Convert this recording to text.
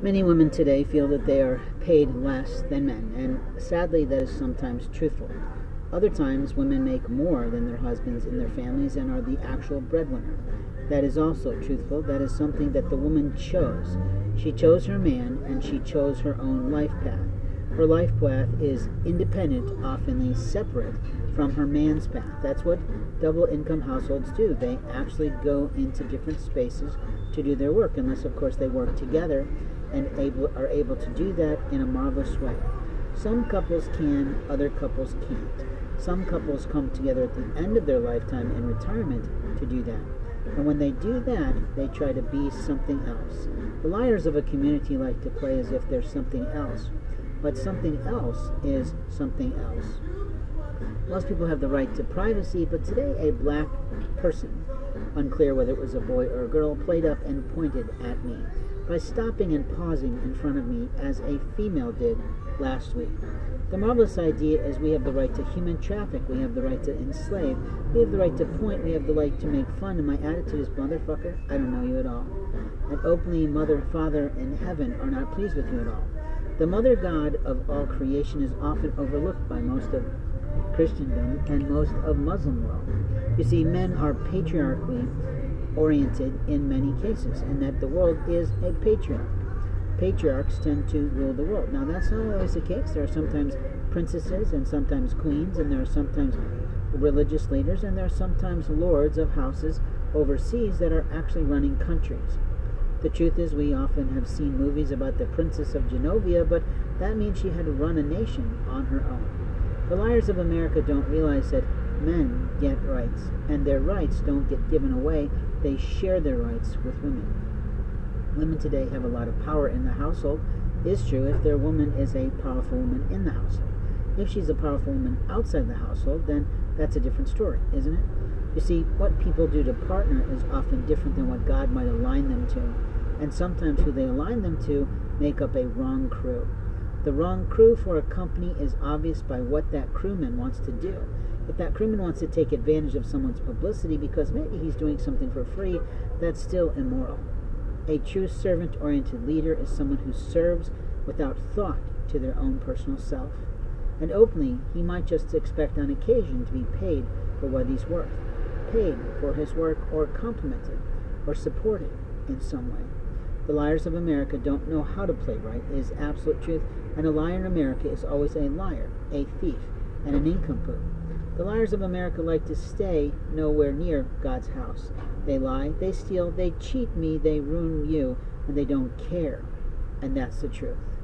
Many women today feel that they are paid less than men, and sadly that is sometimes truthful. Other times, women make more than their husbands and their families and are the actual breadwinner. That is also truthful. That is something that the woman chose. She chose her man, and she chose her own life path. Her life path is independent, often separate from her man's path. That's what double-income households do. They actually go into different spaces to do their work, unless, of course, they work together and are able to do that in a marvelous way. Some couples can, other couples can't. Some couples come together at the end of their lifetime in retirement to do that. And when they do that, they try to be something else. The liars of a community like to play as if they're something else, but something else is something else. Most people have the right to privacy, but today a black person, unclear whether it was a boy or a girl, played up and pointed at me by stopping and pausing in front of me as a female did last week. The marvelous idea is we have the right to human traffic, we have the right to enslave, we have the right to point, we have the right to make fun, and my attitude is, motherfucker, I don't know you at all. And openly, mother, father, and heaven are not pleased with you at all. The mother God of all creation is often overlooked by most of Christendom and most of Muslim world. You see, men are patriarchally oriented in many cases, and that the world is a patriarch. Patriarchs tend to rule the world. Now, that's not always the case. There are sometimes princesses and sometimes queens, and there are sometimes religious leaders, and there are sometimes lords of houses overseas that are actually running countries. The truth is, we often have seen movies about the Princess of Genovia, but that means she had to run a nation on her own. The liars of America don't realize that men get rights, and their rights don't get given away. They share their rights with women. Women today have a lot of power in the household. It's true if their woman is a powerful woman in the household. If she's a powerful woman outside the household, then that's a different story, isn't it? You see, what people do to partner is often different than what God might align them to, and sometimes who they align them to make up a wrong crew. The wrong crew for a company is obvious by what that crewman wants to do. If that crewman wants to take advantage of someone's publicity because maybe he's doing something for free, that's still immoral. A true servant-oriented leader is someone who serves without thought to their own personal self. And openly, he might just expect on occasion to be paid for what he's worth, paid for his work, or complimented, or supported in some way. The liars of America don't know how to play right is absolute truth, and a liar in America is always a liar, a thief, and a nincompoop. The liars of America like to stay nowhere near God's house. They lie, they steal, they cheat me, they ruin you, and they don't care. And that's the truth.